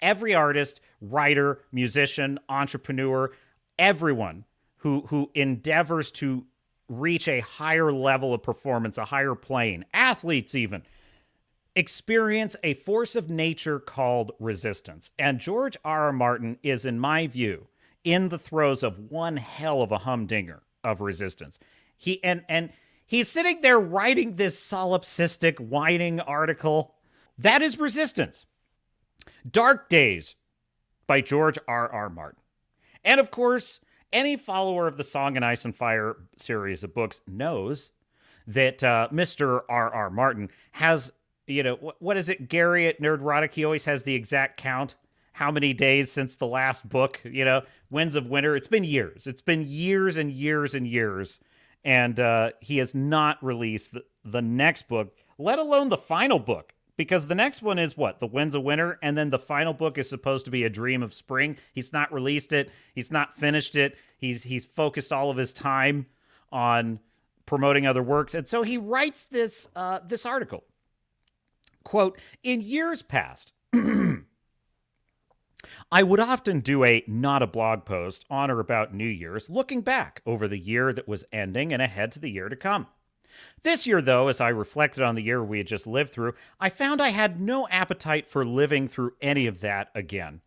every artist, writer, musician, entrepreneur, everyone who endeavors to reach a higher level of performance, a higher plane, athletes even, experience a force of nature called resistance. And George R. R. Martin is, in my view, in the throes of one hell of a humdinger of resistance. He's sitting there writing this solipsistic, whining article. That is resistance. Dark Days by George R. R. Martin. And of course, any follower of the Song and Ice and Fire series of books knows that Mr. R. R. Martin has, you know, what is it, Gary at Nerdrotic? He always has the exact count. How many days since the last book, you know, Winds of Winter? It's been years. It's been years and years and years. And he has not released the next book, let alone the final book, because the next one is what? The Winds of Winter. And then the final book is supposed to be A Dream of Spring. He's not released it. He's not finished it. He's focused all of his time on promoting other works. And so he writes this, this article, quote, "In years past, I would often do a not a blog post on or about New Year's, looking back over the year that was ending and ahead to the year to come. This year, though, as I reflected on the year we had just lived through, I found I had no appetite for living through any of that again.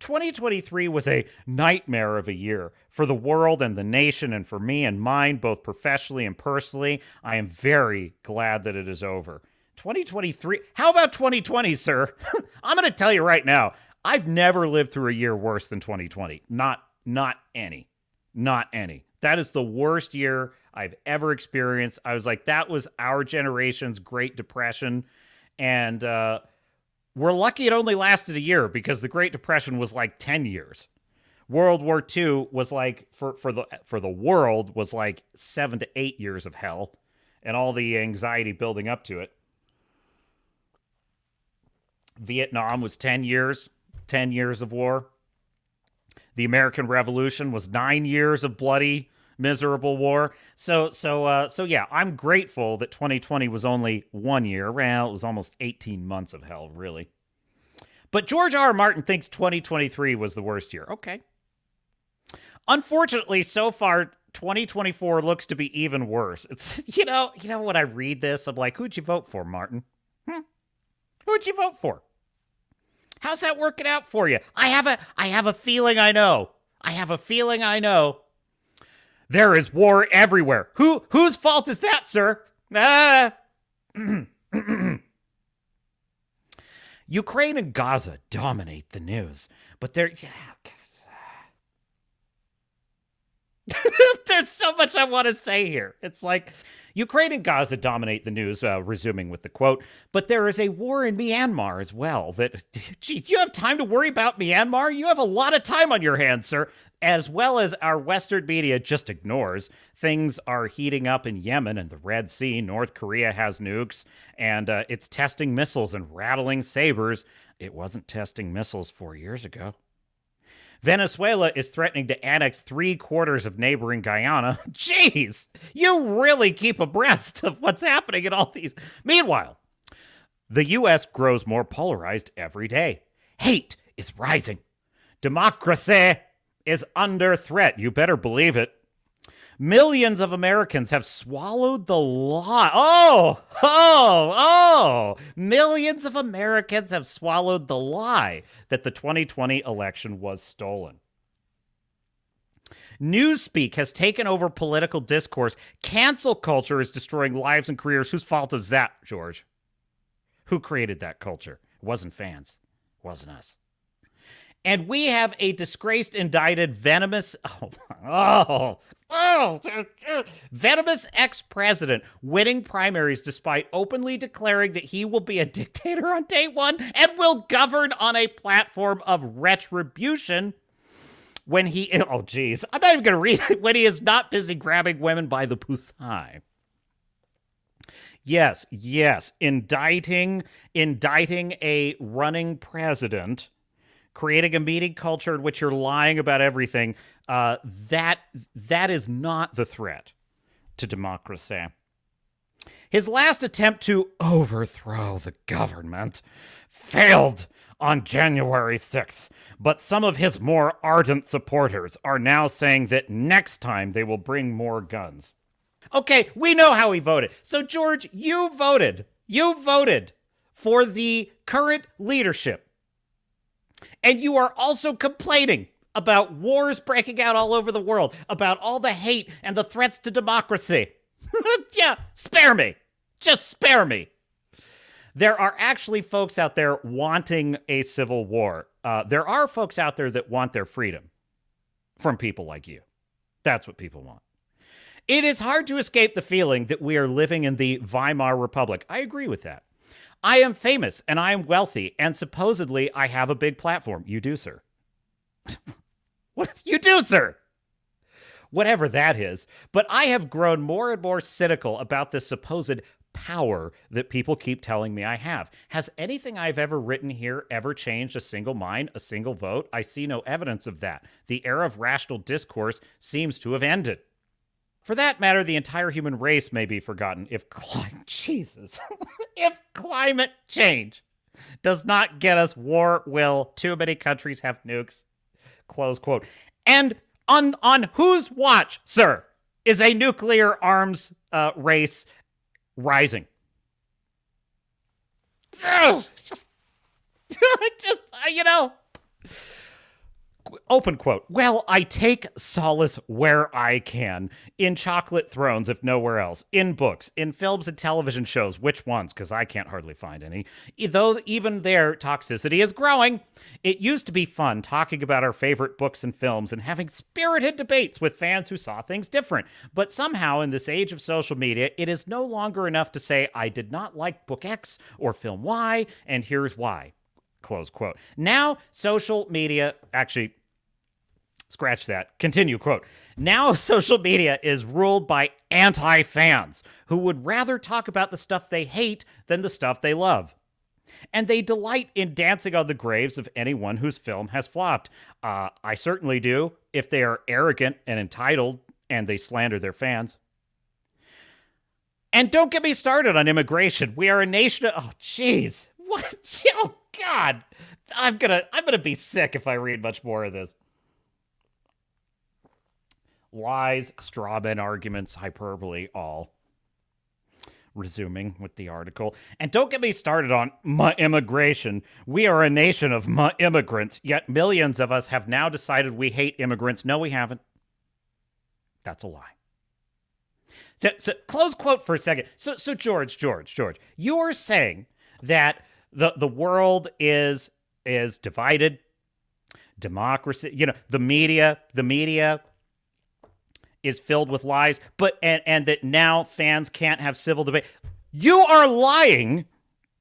2023 was a nightmare of a year for the world and the nation and for me and mine, both professionally and personally. I am very glad that it is over. 2023, how about 2020, sir? I'm going to tell you right now, I've never lived through a year worse than 2020. Not any. That is the worst year I've ever experienced. I was like, that was our generation's Great Depression. And we're lucky it only lasted a year, because the Great Depression was like 10 years. World War II was like, for the world, was like 7 to 8 years of hell and all the anxiety building up to it. Vietnam was 10 years. 10 years of war. The American Revolution was 9 years of bloody, miserable war. So yeah, I'm grateful that 2020 was only 1 year. Well, it was almost 18 months of hell, really. But George R. R. Martin thinks 2023 was the worst year. Okay. Unfortunately, so far, 2024 looks to be even worse. It's, you know, when I read this, I'm like, who'd you vote for, Martin? Who'd you vote for? How's that working out for you? I have a feeling I know. There is war everywhere. Whose fault is that, sir? Ukraine and Gaza dominate the news, but there's so much I want to say here. It's like, Ukraine and Gaza dominate the news, resuming with the quote, but there is a war in Myanmar as well. That, geez, you have time to worry about Myanmar? You have a lot of time on your hands, sir. As well as our Western media just ignores, things are heating up in Yemen and the Red Sea. North Korea has nukes, and it's testing missiles and rattling sabers. It wasn't testing missiles 4 years ago. Venezuela is threatening to annex 3/4 of neighboring Guyana. Jeez, you really keep abreast of what's happening in all these. Meanwhile, the U.S. grows more polarized every day. Hate is rising. Democracy is under threat. You better believe it. Millions of Americans have swallowed the lie. Oh! Millions of Americans have swallowed the lie that the 2020 election was stolen. Newspeak has taken over political discourse. Cancel culture is destroying lives and careers. Whose fault is that, George? Who created that culture? It wasn't fans. It wasn't us. And we have a disgraced, indicted, venomous, venomous ex-president winning primaries despite openly declaring that he will be a dictator on day one and will govern on a platform of retribution when he, oh geez, I'm not even going to read it, when he is not busy grabbing women by the pussy. Yes, indicting a running president, creating a meeting culture in which you're lying about everything, that is not the threat to democracy. His last attempt to overthrow the government failed on January 6th, but some of his more ardent supporters are now saying that next time they will bring more guns. Okay, we know how he voted. So, George, you voted for the current leadership. And you are also complaining about wars breaking out all over the world, about all the hate and the threats to democracy. Yeah, spare me. Just spare me. There are actually folks out there wanting a civil war. There are folks out there that want their freedom from people like you. That's what people want. It is hard to escape the feeling that we are living in the Weimar Republic. I agree with that. I am famous and I am wealthy and supposedly I have a big platform. You do, sir. What? You do, sir. Whatever that is. But I have grown more and more cynical about this supposed power that people keep telling me I have. Has anything I've ever written here ever changed a single mind, a single vote? I see no evidence of that. The era of rational discourse seems to have ended. For that matter, the entire human race may be forgotten if if climate change does not get us war will. Too many countries have nukes. Close quote. And on whose watch, sir, is a nuclear arms race rising? Oh, just, open quote. Well, I take solace where I can. In chocolate thrones, if nowhere else. In books, in films and television shows. Which ones? Because I can't hardly find any. Though even their toxicity is growing. It used to be fun talking about our favorite books and films and having spirited debates with fans who saw things different. But somehow, in this age of social media, it is no longer enough to say, I did not like book X or film Y, and here's why. Close quote. Now, social media, actually, scratch that, continue quote. Now, social media is ruled by anti-fans who would rather talk about the stuff they hate than the stuff they love. And they delight in dancing on the graves of anyone whose film has flopped. I certainly do if they are arrogant and entitled and they slander their fans. And don't get me started on immigration. We are a nation of, oh, jeez. What? Oh, God. I'm gonna be sick if I read much more of this. Lies, straw man arguments, hyperbole, all. Resuming with the article. And don't get me started on immigration. We are a nation of immigrants, yet millions of us have now decided we hate immigrants. No, we haven't. That's a lie. So close quote for a second. So George, you're saying that the world is divided. Democracy, the media is filled with lies, but and that now fans can't have civil debate. You are lying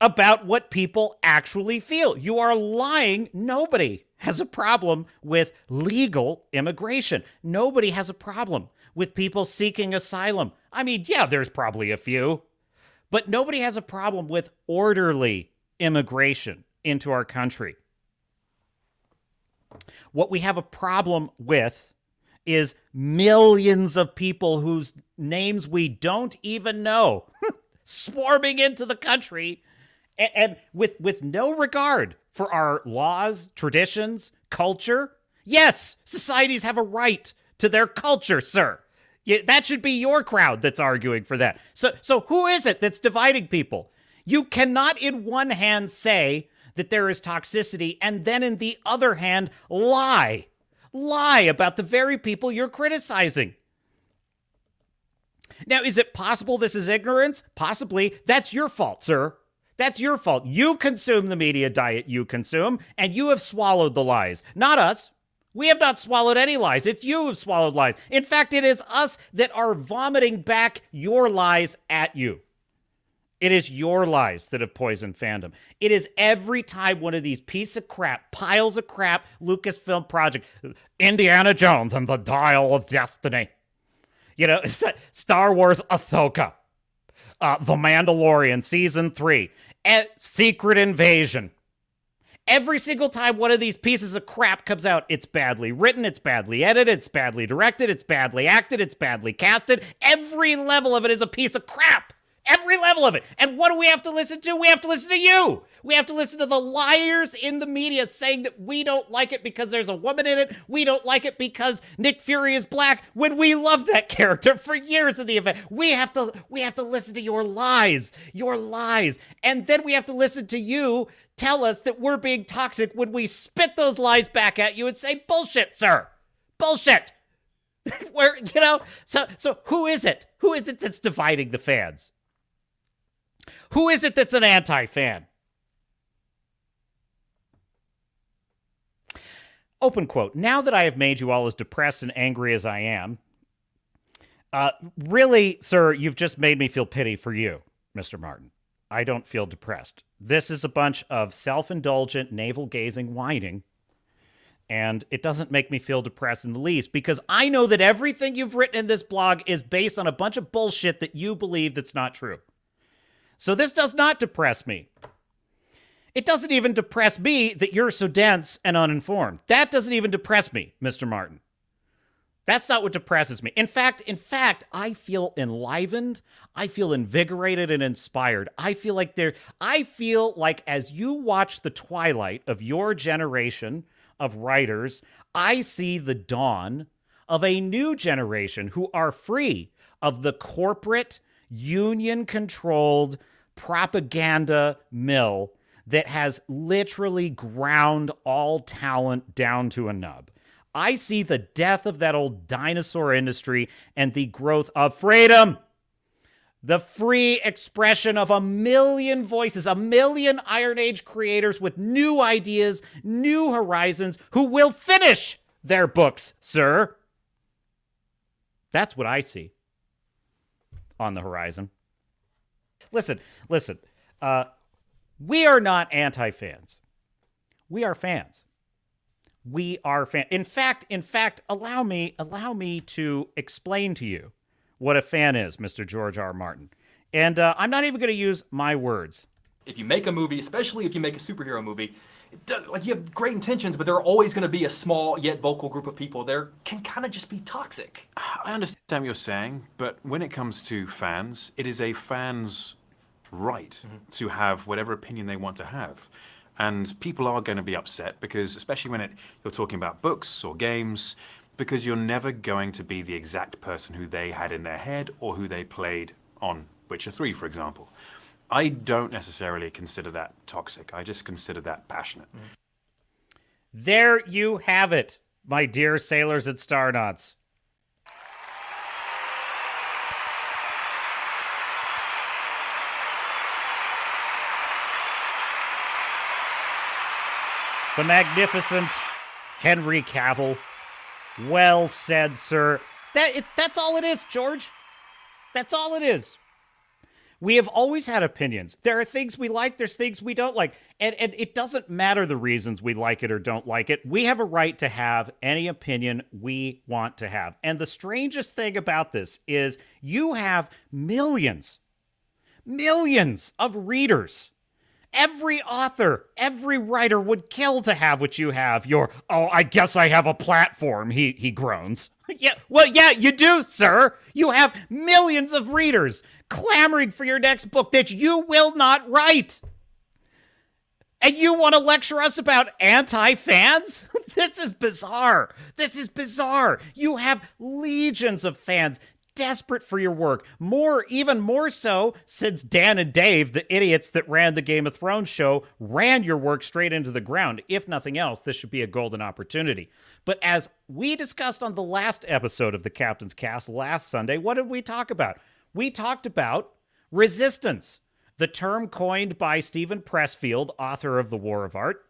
about what people actually feel. You are lying. Nobody has a problem with legal immigration. Nobody has a problem with people seeking asylum. I mean, yeah, there's probably a few. But nobody has a problem with orderly immigration into our country. What we have a problem with is millions of people whose names we don't even know swarming into the country and with no regard for our laws, traditions, culture. Yes, societies have a right to their culture, sir. Yeah, that should be your crowd that's arguing for that. So who is it that's dividing people? You cannot in one hand say that there is toxicity and then in the other hand lie. Lie about the very people you're criticizing. Now, is it possible this is ignorance? Possibly. That's your fault, sir. That's your fault. You consume the media diet you consume, and you have swallowed the lies. Not us. We have not swallowed any lies. It's you who have swallowed lies. In fact, it is us that are vomiting back your lies at you. It is your lies that have poisoned fandom. It is every time one of these piece of crap, piles of crap, Lucasfilm project, Indiana Jones and the Dial of Destiny, Star Wars Ahsoka, The Mandalorian Season 3, Secret Invasion. Every single time one of these pieces of crap comes out, it's badly written, it's badly edited, it's badly directed, it's badly acted, it's badly casted. Every level of it is a piece of crap. Every level of it. And what do we have to listen to? We have to listen to you. We have to listen to the liars in the media saying that we don't like it because there's a woman in it. We don't like it because Nick Fury is black, when we loved that character for years in the event. We have to listen to your lies. And then we have to listen to you tell us that we're being toxic when we spit those lies back at you and say, bullshit, sir. Bullshit. Where, you know, so who is it? Who is it that's dividing the fans? Who is it that's an anti-fan? Open quote, now that I have made you all as depressed and angry as I am, really, sir, you've just made me feel pity for you, Mr. Martin. I don't feel depressed. This is a bunch of self-indulgent, navel-gazing whining, and it doesn't make me feel depressed in the least, because I know that everything you've written in this blog is based on a bunch of bullshit that you believe that's not true. So this does not depress me. It doesn't even depress me that you're so dense and uninformed. That doesn't even depress me, Mr. Martin. That's not what depresses me. In fact, I feel enlivened. I feel invigorated and inspired. I feel like as you watch the twilight of your generation of writers, I see the dawn of a new generation who are free of the corporate, union-controlled propaganda mill that has literally ground all talent down to a nub. I see the death of that old dinosaur industry and the growth of freedom, the free expression of a million voices, a million Iron Age creators with new ideas, new horizons, who will finish their books, sir. That's what I see on the horizon. Listen, we are not anti-fans. We are fans. We are fans. In fact, allow me to explain to you what a fan is, Mr. George R. Martin. And I'm not even going to use my words. If you make a movie, especially if you make a superhero movie, it does, like, you have great intentions, but there are always going to be a small yet vocal group of people that can kind of just be toxic. I understand what you're saying, but when it comes to fans, it is a fan's right to have whatever opinion they want to have, and people are going to be upset, because especially when you're talking about books or games, because you're never going to be the exact person who they had in their head or who they played on Witcher 3, for example. I don't necessarily consider that toxic. I just consider that passionate. There you have it, my dear sailors and starnauts. The magnificent Henry Cavill. Well said, sir. That's all it is, George. That's all it is. We have always had opinions. There are things we like, there's things we don't like. And it doesn't matter the reasons we like it or don't like it. We have a right to have any opinion we want to have. And the strangest thing about this is you have millions of readers. Every author, every writer would kill to have what you have. Your, oh, I guess I have a platform, he groans. Yeah, well, yeah, you do, sir. You have millions of readers clamoring for your next book that you will not write. And you want to lecture us about anti-fans? This is bizarre. This is bizarre. You have legions of fans desperate for your work, even more so since Dan and Dave, the idiots that ran the Game of Thrones show, ran your work straight into the ground. If nothing else, this should be a golden opportunity. But as we discussed on the last episode of the Captain's Cast last Sunday, what did we talk about? We talked about resistance, the term coined by Steven Pressfield, author of The War of Art,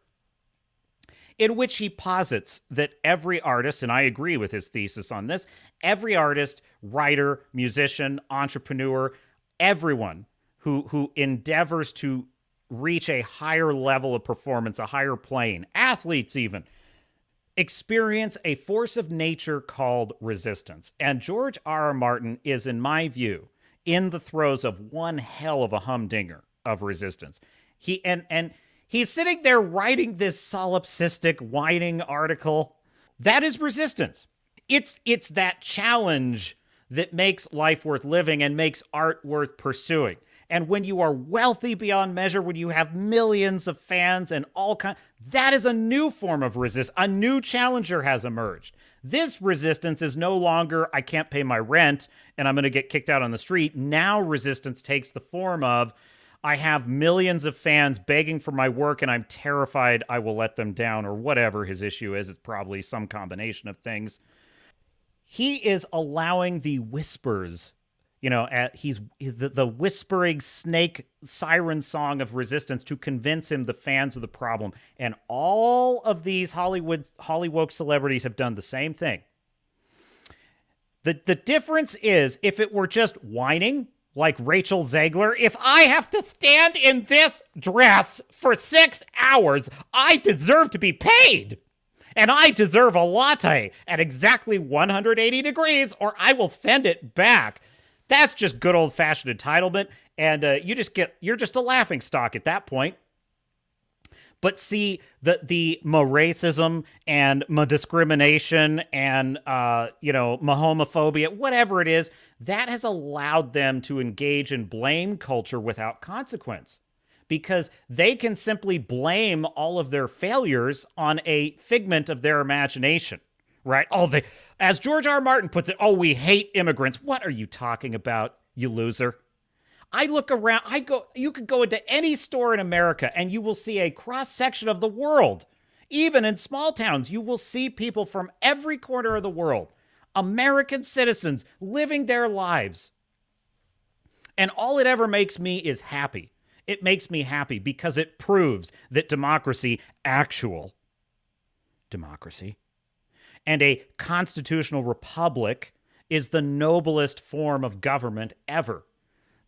in which he posits that every artist, and I agree with his thesis on this, every artist, writer, musician, entrepreneur, everyone who endeavors to reach a higher level of performance, a higher plane, athletes even, experience a force of nature called resistance. And George R. R. Martin is, in my view, in the throes of one hell of a humdinger of resistance. He's sitting there writing this solipsistic, whining article. That is resistance. It's that challenge that makes life worth living and makes art worth pursuing. And when you are wealthy beyond measure, when you have millions of fans and all kinds, that is a new form of resistance. A new challenger has emerged. This resistance is no longer, I can't pay my rent and I'm going to get kicked out on the street. Now resistance takes the form of, I have millions of fans begging for my work and I'm terrified I will let them down, or whatever his issue is. It's probably some combination of things. He is allowing the whispers, you know, the whispering snake siren song of resistance to convince him the fans of the problem. And all of these Hollywood celebrities have done the same thing. The difference is, if it were just whining, like Rachel Zegler, if I have to stand in this dress for 6 hours, I deserve to be paid. And I deserve a latte at exactly 180 degrees, or I will send it back. That's just good old-fashioned entitlement, and you're just a laughingstock at that point. But see, the racism and my discrimination and, you know, my homophobia, whatever it is, that has allowed them to engage in blame culture without consequence, because they can simply blame all of their failures on a figment of their imagination, right? Oh, as George R. R. Martin puts it, oh, we hate immigrants. What are you talking about, you loser? I look around, you could go into any store in America and you will see a cross-section of the world. Even in small towns, you will see people from every corner of the world, American citizens living their lives. And all it ever makes me is happy. It makes me happy because it proves that democracy, actual democracy, and a constitutional republic is the noblest form of government ever.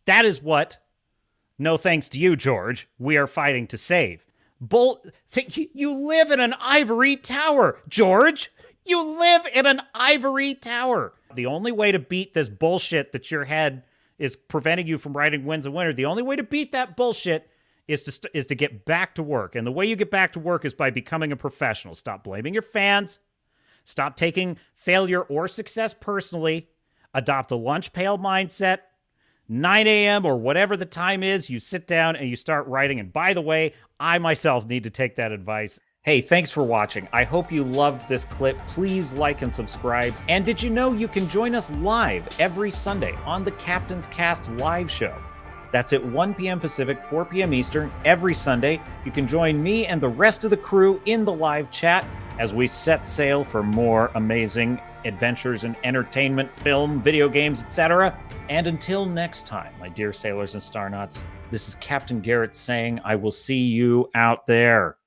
That is what, no thanks to you, George, we are fighting to save. You live in an ivory tower, George. You live in an ivory tower. The only way to beat this bullshit that your head is preventing you from writing Winds of Winter, the only way to beat that bullshit is to get back to work. And the way you get back to work is by becoming a professional. Stop blaming your fans. Stop taking failure or success personally. Adopt a lunch pail mindset. 9 a.m. or whatever the time is, you sit down and you start writing. And by the way, I myself need to take that advice. Hey, thanks for watching. I hope you loved this clip. Please like and subscribe. And did you know you can join us live every Sunday on the Captain's Cast live show? That's at 1 p.m. Pacific, 4 p.m. Eastern every Sunday. You can join me and the rest of the crew in the live chat as we set sail for more amazing adventures in entertainment, film, video games, etc. And until next time, my dear sailors and starnauts, this is Captain Garrett saying, I will see you out there.